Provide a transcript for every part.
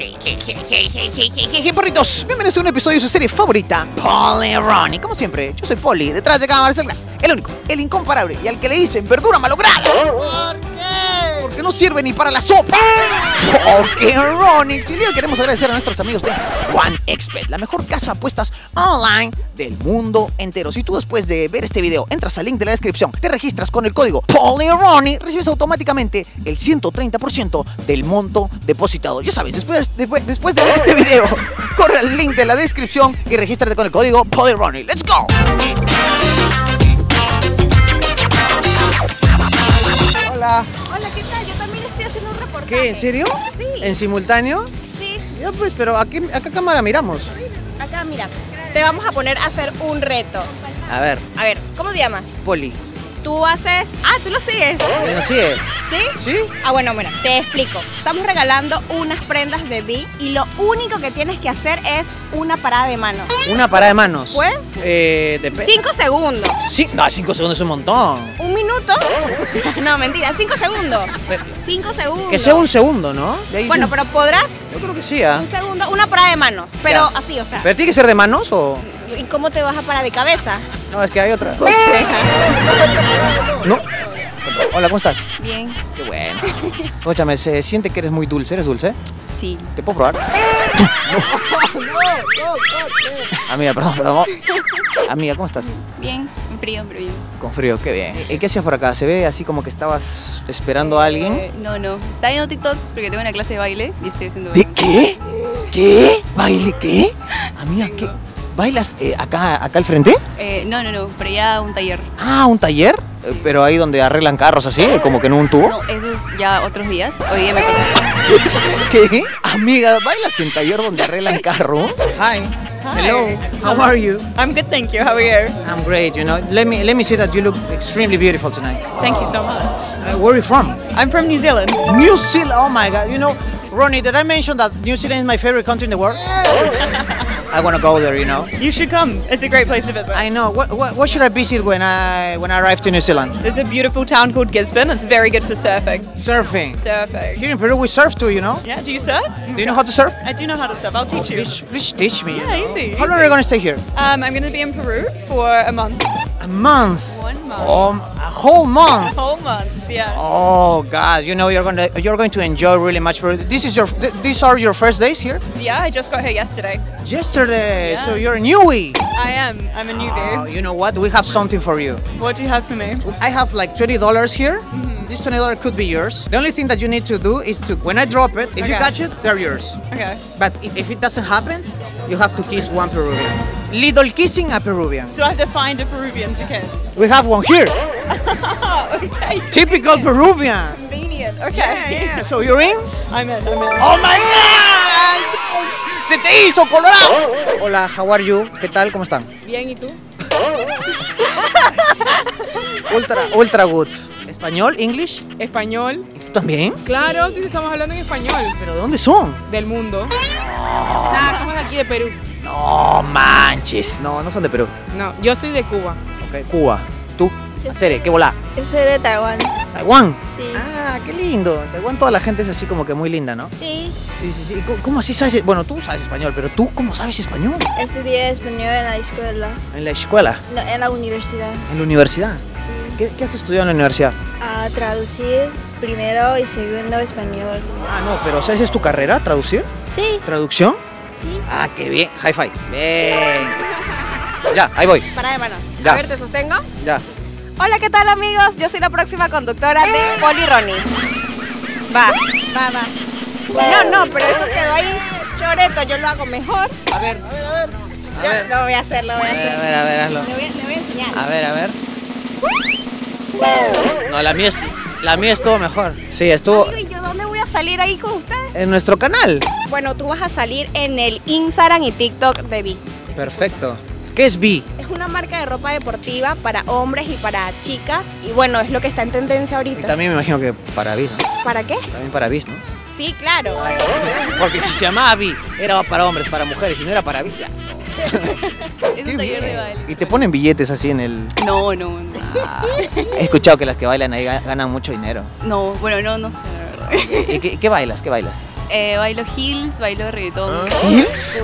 Hey, porritos, bienvenidos a un episodio de su serie favorita, Polirony. Como siempre, yo soy Poli, detrás de cámaras el único, el incomparable y al que le dicen verdura malograda. ¿Por qué? Porque no sirve ni para la sopa. Porque Ronnie, y hoy queremos agradecer a nuestros amigos de OneXped, la mejor casa de apuestas online del mundo entero. Si tú después de ver este video entras al link de la descripción, te registras con el código Polirony, recibes automáticamente el 130% del monto depositado. Ya sabes, después de ver este video, corre al link de la descripción y regístrate con el código Polirony. ¡Let's go! Hola. Hola, ¿qué tal? Yo también estoy haciendo un reportaje. ¿Qué? ¿En serio? Sí. ¿En simultáneo? Sí. Ya pues, pero ¿a qué cámara miramos? Acá, mira. Te vamos a poner a hacer un reto. A ver. A ver, ¿cómo te llamas? Poli. Tú haces... Ah, ¿tú lo sigues? ¿Lo sigues? ¿Sí? ¿Sí? Ah, bueno, mira, te explico. Estamos regalando unas prendas de Vi y lo único que tienes que hacer es una parada de manos. ¿Una parada de manos? Pues... depende. 5 segundos. Sí, no, 5 segundos es un montón. ¿Un minuto? No, mentira, 5 segundos. 5 segundos. Que sea un segundo, ¿no? Bueno, pero podrás... Yo creo que sí, ¿ah? Un segundo, una parada de manos, pero ya. Así, o sea... ¿Pero tiene que ser de manos o...? ¿Y cómo te vas a parar de cabeza? No, es que hay otra. ¿No? Hola, ¿cómo estás? Bien. Qué bueno. Escúchame, se siente que eres muy dulce. ¿Eres dulce? Sí. ¿Te puedo probar? No. Amiga, perdón. Amiga, ¿cómo estás? Bien, con frío, pero bien. Con frío, qué bien. ¿Y qué hacías por acá? ¿Se ve así como que estabas esperando a alguien? No. Estaba viendo TikToks porque tengo una clase de baile y estoy haciendo baile. ¿De qué? ¿Qué? ¿Baile qué? Amiga, ¿qué? ¿Bailas acá al frente? No, pero ya un taller. Ah, ¿un taller? Sí. ¿Pero ahí donde arreglan carros así, como que en un tubo? No, eso es ya otros días. Hoy día me toca. ¿Qué? Amiga, ¿bailas en taller donde arreglan carros? Hi. Hi. Hello. How are you? I'm good, thank you. How are you? I'm great, you know. Let me say that you look extremely beautiful tonight. Thank you so much. Where are you from? I'm from New Zealand. New Zealand? Oh my God. You know, Ronnie, did I mention that New Zealand is my favorite country in the world? I want to go there, you know. You should come. It's a great place to visit. I know. What should I visit when I arrive to New Zealand? There's a beautiful town called Gisborne. It's very good for surfing. Surfing? Surfing. Here in Peru we surf too, you know? Yeah, do you surf? Do you know how to surf? I do know how to surf. I'll teach you. Please teach me. Yeah, easy. How long are you going to stay here? I'm going to be in Peru for a month. A month? 1 month. A whole month? A whole month, yeah. Oh God, you know you're going to enjoy really much Peru. These are your first days here? Yeah, I just got here yesterday. Yesterday, yeah. So you're a newbie. I am. I'm a newbie. You know what? We have something for you. What do you have for me? I have like $20 here. Mm-hmm. This $20 could be yours. The only thing that you need to do is to, when I drop it, if you catch it, they're yours. Okay. But if it doesn't happen, you have to kiss one Peruvian. Little kissing a Peruvian. So I have to find a Peruvian to kiss. We have one here. Okay. Typical Peruvian. Convenient. Okay. Yeah. So you're in? I'm in. Oh my God! ¡Se te hizo, Colorado! Hola, how are you? ¿Qué tal? ¿Cómo están? Bien, ¿y tú? Ultra good. ¿Español? ¿English? Español. ¿Y tú también? Claro, sí, estamos hablando en español. ¿Pero de dónde son? Del mundo. No. Nada, somos de aquí de Perú. No manches. No son de Perú. No, yo soy de Cuba. Ok, Cuba. ¿Tú? Cere, ¿qué volá? Yo soy de Taiwán. ¿Taiwán? Sí. Ah, qué lindo. En Taiwán toda la gente es así como que muy linda, ¿no? Sí. Sí. ¿Cómo así sabes? Bueno, tú sabes español, pero ¿tú cómo sabes español? Estudié español en la escuela. ¿En la escuela? No, en la universidad. ¿En la universidad? Sí. ¿Qué has estudiado en la universidad? A traducir primero y segundo español. Ah, no, pero ¿esa es tu carrera, traducir? Sí. ¿Traducción? Sí. Ah, qué bien. High five. Bien. Ya, ahí voy. Para de manos. Ya. A ver, ¿te sostengo? Ya. Hola, ¿qué tal, amigos? Yo soy la próxima conductora de Polirony. Va. No, pero eso quedó ahí choreto, yo lo hago mejor. A ver. Yo lo voy a hacer. A ver, hazlo. Le voy a enseñar. A ver. No, la mía estuvo mejor. Sí, estuvo... Ay, ¿y yo dónde voy a salir ahí con ustedes? En nuestro canal. Bueno, tú vas a salir en el Instagram y TikTok de Vi. Perfecto. ¿Qué es Vi? Una marca de ropa deportiva para hombres y para chicas, y bueno, es lo que está en tendencia ahorita. Y también me imagino que para Vi, ¿no? ¿Para qué? También para Vi, ¿no? Sí, claro. Porque si se llamaba Vi, era para hombres, para mujeres, y no era para Vi. Es un taller de baile. ¿Y te ponen billetes así en el...? No. Ah, he escuchado que las que bailan ahí ganan mucho dinero. No, bueno, no sé, la verdad. Okay. ¿Qué bailas? ¿Qué bailas? Bailo heels, bailo reggaetón. ¿Heels?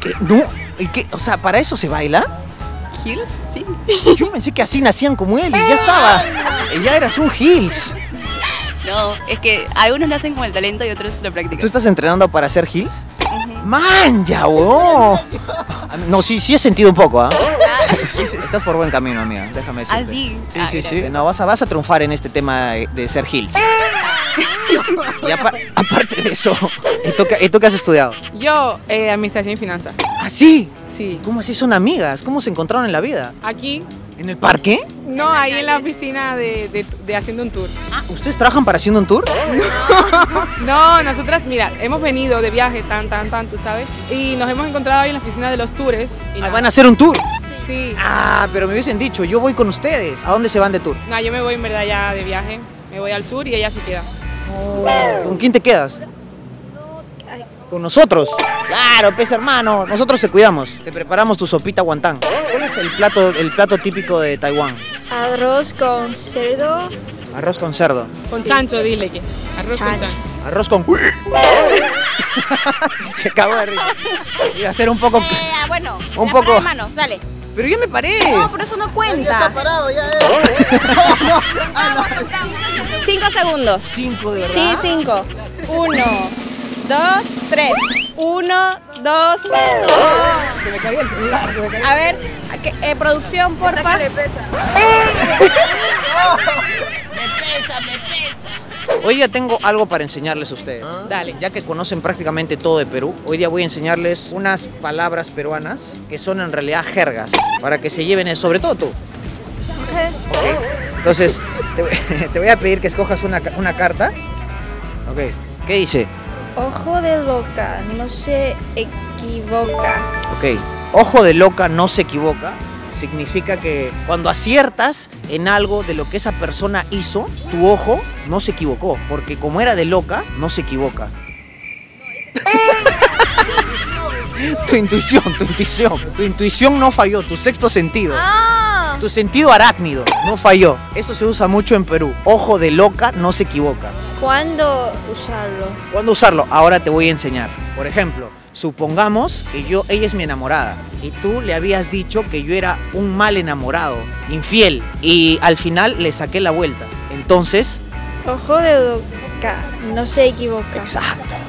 ¿Qué? ¿No? ¿Y qué? O sea, ¿para eso se baila? ¿Heels? Sí. Yo pensé que así nacían como él y ya estaba. Ya eras un heels. No, es que algunos nacen con el talento y otros lo practican. ¿Tú estás entrenando para hacer heels? ¡Man, ya, huevón! No, sí, sí he sentido un poco, ¿ah? Sí, estás por buen camino, amiga, déjame decirte. ¿Ah, sí? Sí, sí, sí. No, vas a triunfar en este tema de ser heels. Y aparte de eso, ¿tú qué has estudiado? Yo, administración y finanzas. ¿Ah, sí? Sí. ¿Cómo así son amigas? ¿Cómo se encontraron en la vida? Aquí. ¿En el parque? No, ahí en la oficina de Haciendo un Tour. Ah, ¿ustedes trabajan para Haciendo un Tour? No, nosotras, mira, hemos venido de viaje tan, tú sabes, y nos hemos encontrado ahí en la oficina de los tours. Y ¿van a hacer un tour? Sí. Ah, pero me hubiesen dicho, yo voy con ustedes. ¿A dónde se van de tour? No, yo me voy en verdad ya de viaje, me voy al sur y ella se queda. Oh. ¿Con quién te quedas? ¿Con nosotros? Claro, pues hermano, nosotros te cuidamos. Te preparamos tu sopita guantán. ¿Cuál es el plato típico de Taiwán? Arroz con cerdo. Arroz con cerdo. Con chancho, dile que. Arroz con chancho. Arroz con... Se acabó de reír. Iba a ser un poco... bueno, un poco... hermano, dale. Pero yo me paré. No, pero eso no cuenta. Ya está parado, ya es. No. Ah, no. 5 segundos. 5 de verdad. Sí, 5. 1, 2, 3. 1, 2. Se me cayó el celular. A ver, producción, porfa. Me pesa. Me pesa. Hoy ya tengo algo para enseñarles a ustedes. Dale. Ya que conocen prácticamente todo de Perú, hoy día voy a enseñarles unas palabras peruanas que son en realidad jergas, para que se lleven eso, sobre todo tú. Okay. Entonces, te voy a pedir que escojas una carta. Ok. ¿Qué dice? Ojo de loca, no se equivoca. Ok, ojo de loca, no se equivoca. Significa que cuando aciertas en algo de lo que esa persona hizo, tu ojo no se equivocó, porque como era de loca, no se equivoca. Tu intuición no falló, tu sexto sentido. Tu sentido arácnido no falló. Eso se usa mucho en Perú. Ojo de loca no se equivoca. ¿Cuándo usarlo? ¿Cuándo usarlo? Ahora te voy a enseñar. Por ejemplo, supongamos que ella es mi enamorada y tú le habías dicho que yo era un mal enamorado, infiel, y al final le saqué la vuelta. Entonces... Ojo de loca no se equivoca.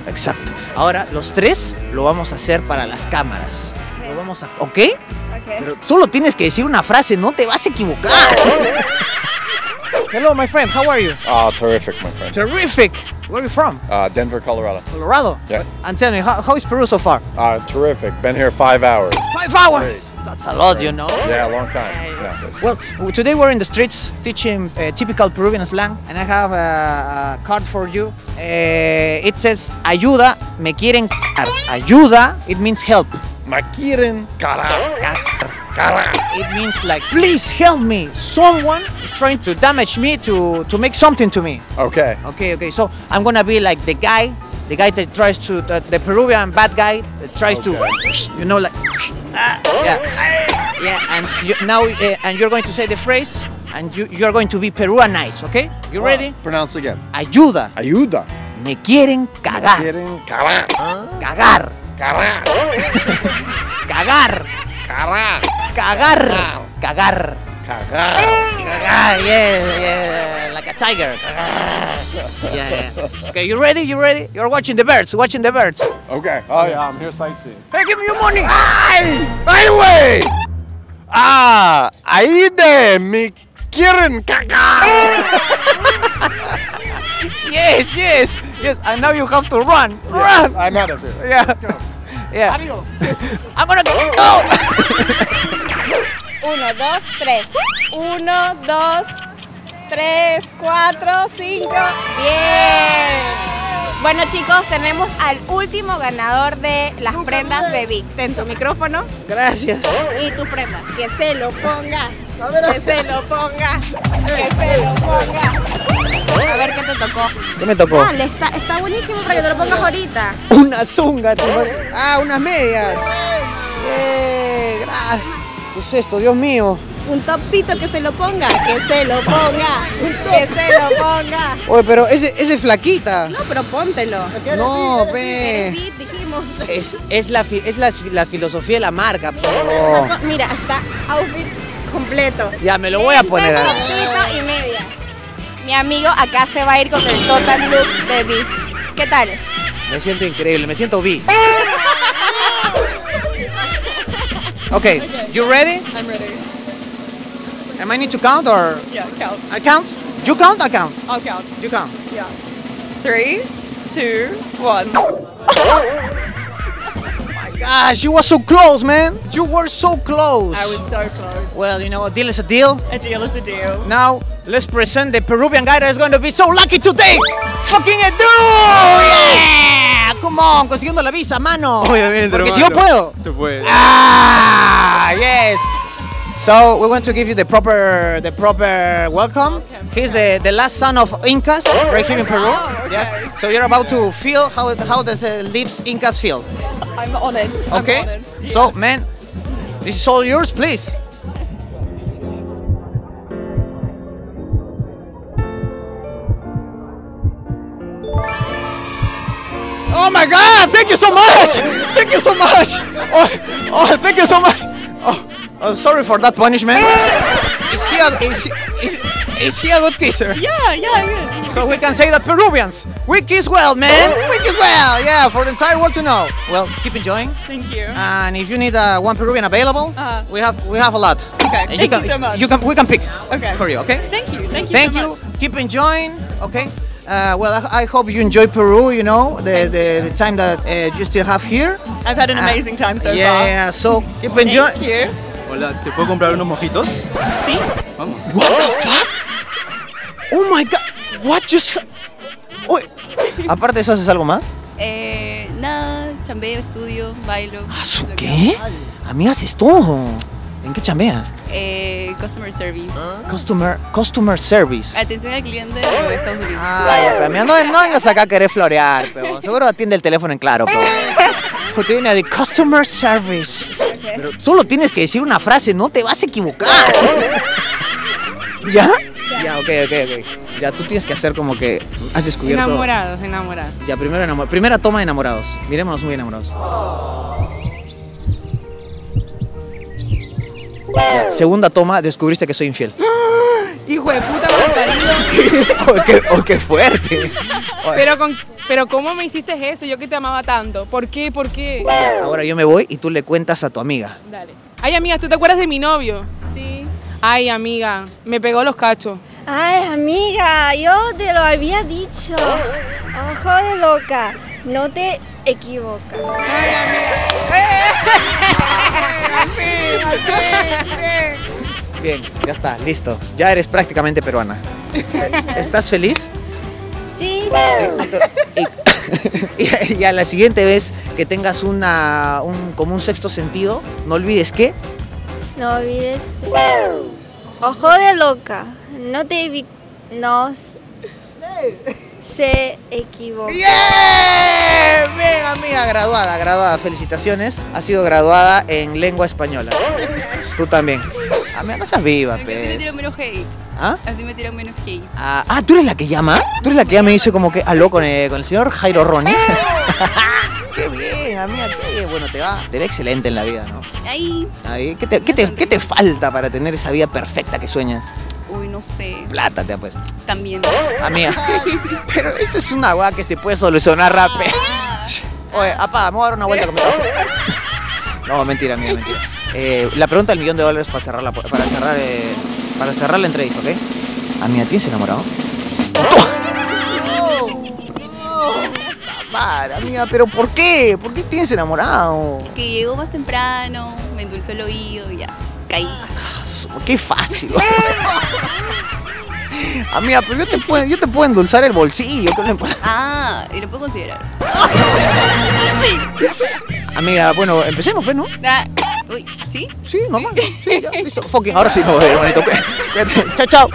Exacto. Ahora los tres lo vamos a hacer para las cámaras. Okay. Lo vamos a... ¿Ok? Pero solo tienes que decir una frase, no te vas a equivocar. Hello, my friend. How are you? Oh, terrific, my friend. Terrific. Where are you from? Denver, Colorado. Colorado? Yeah. And tell me, how is Peru so far? Terrific. Been here 5 hours. 5 hours? Great. That's a lot, great. You know. Yeah, a long time. Yeah. Well, today we're in the streets teaching typical Peruvian slang, and I have a card for you. It says, ayuda, me quieren cagar. Ayuda, it means help. Me quieren cagar. It means like, please help me. Someone is trying to damage me, to make something to me. Okay. So I'm gonna be like the guy that tries to, the Peruvian bad guy that tries to, you know, like, yeah. And you're going to say the phrase, and you're going to be Peruanized, okay? You ready? Pronounce again. Ayuda. Me quieren cagar. Me quieren cagar. Cagar. Yeah. Like a tiger. Yeah. Okay, you ready? You're watching the birds. Okay. Oh yeah, I'm here sightseeing. Hey, give me your money. Ay, güey. Ah, ahí de me quieren cagar. Yes. And now you have to run. Yeah, run. I'm out of here. Yeah. Let's go. Yeah. Adiós. I'm gonna go. 1, 2, 3. 1, 2, 3, 4, 5. Bien. Bueno, chicos, tenemos al último ganador de las prendas de Vi. Ten tu micrófono. Gracias. Y tus prendas. Que se lo ponga. A ver, que se lo ponga. Que se lo ponga. A ver qué te tocó. ¿Qué me tocó? Dale, está buenísimo para que te lo pongas ahorita. Una zunga. Unas medias. Gracias. ¿Qué es esto? Dios mío. un topcito, que se lo ponga, que se lo ponga, que se lo ponga. Oye, pero ese es flaquita. No, pero póntelo. No, ve. Es la filosofía de la marca. Mira, oh. Mira, está outfit completo. Ya, me lo voy a poner ahora. Y media. Mi amigo acá se va a ir con el total look de Vi. ¿Qué tal? Me siento increíble, me siento Vi. Okay, you ready? I'm ready. Am I need to count or? Yeah, count. I count? You count, I count? I'll count. You count? Yeah. 3, 2, 1. Oh my gosh, you were so close, man. You were so close. I was so close. Well, you know, a deal is a deal. A deal is a deal. Now, let's present the Peruvian guy that is going to be so lucky today. Fucking a dude! Yeah! Come on, consiguiendo la visa, mano. Obviamente, porque hermano, si yo puedo. Tú puedes. Ah, yes. So we want to give you the proper welcome. He's the last son of Incas, right here in Peru. Oh, okay. Yes. So you're about to feel how does lips Incas feel. I'm on it. Okay. I'm on it. Yeah. So man, this is all yours, please. Oh my God! Thank you so much! Thank you so much! Oh, thank you so much! Oh, sorry for that punishment. Is he a good kisser? Yeah, he is. So we can say that Peruvians, we kiss well, man! We kiss well, yeah, for the entire world to know. Well, keep enjoying. Thank you. And if you need one Peruvian available, we have a lot. Okay, thank you so much. We can pick for you, okay? Thank you so much. Keep enjoying, okay? Well, I hope you enjoy Peru, you know, the time that you still have here. I've had an amazing time so far. Yeah, so keep enjoying. Thank you. Hola, ¿te puedo comprar unos mojitos? Sí. Vamos. What the fuck? Oh my God, what just... Uy. Aparte eso, ¿haces algo más? Nada, chambeo, estudio, bailo. ¿Qué? Amiga, haces todo. ¿En qué chambeas? Customer service. Customer service. Atención al cliente de los Estados Unidos. Ah, no vengas acá a querer florear, pero seguro atiende el teléfono en claro, pero. Te viene de customer service. Okay. Pero solo tienes que decir una frase, no te vas a equivocar. ¿Ya? Ya, ok. Ya, tú tienes que hacer como que has descubierto. Enamorados. Ya, primero enamorados. Primera toma de enamorados. Mirémonos muy enamorados. Oh. Ya, segunda toma, descubriste que soy infiel. ¡Hijo de puta, mal parido! ¡Qué fuerte! Pero ¿cómo me hiciste eso? Yo que te amaba tanto. ¿Por qué? Ya, ahora yo me voy y tú le cuentas a tu amiga. Dale. Ay, amiga, ¿tú te acuerdas de mi novio? Sí. Ay, amiga, me pegó los cachos. Ay, amiga, yo te lo había dicho. Ojo de loca, no te equivocas. Ay, amiga. Bien, ya está, listo. Ya eres prácticamente peruana. ¿Estás feliz? Sí. Y a la siguiente vez que tengas como un sexto sentido, no olvides que... No olvides... Ojo de loca. No te... Se equivocó. ¡Yeah! Bien, amiga, graduada. Felicitaciones. Ha sido graduada en lengua española. Tú también. Amiga, no seas viva, pero. Así me tiran menos hate. ¿Ah? Así me tiran menos hate. Ah, ¿tú eres la que llama? ¿Tú eres la que llama y dice como que aló con el señor Jairo Roni? ¡Qué bien, amiga! ¡Qué bien! Bueno, te va excelente en la vida, ¿no? Ahí. ¿Qué te falta para tener esa vida perfecta que sueñas? Uy, no sé. Plata te apuesto. También. Amiga. Pero eso es una hueá que se puede solucionar rápido. Oye, apá, me voy a dar una vuelta con mi casa. No, mentira, amiga, mentira. La pregunta del $1.000.000 para cerrar la entrevista, ¿ok? Amiga, ¿tienes enamorado? Sí. Amiga, pero ¿por qué? ¿Por qué tienes enamorado? Es que llegó más temprano, me endulzó el oído y ya, caí. ¡Qué fácil! Amiga, pero yo te puedo endulzar el bolsillo. Y lo puedo considerar. ¡Sí! Amiga, bueno, empecemos, pues, ¿no? Uy, ¿sí? Sí, normal. Sí, ya, listo. Fucking, ahora sí, no, bonito. Chao.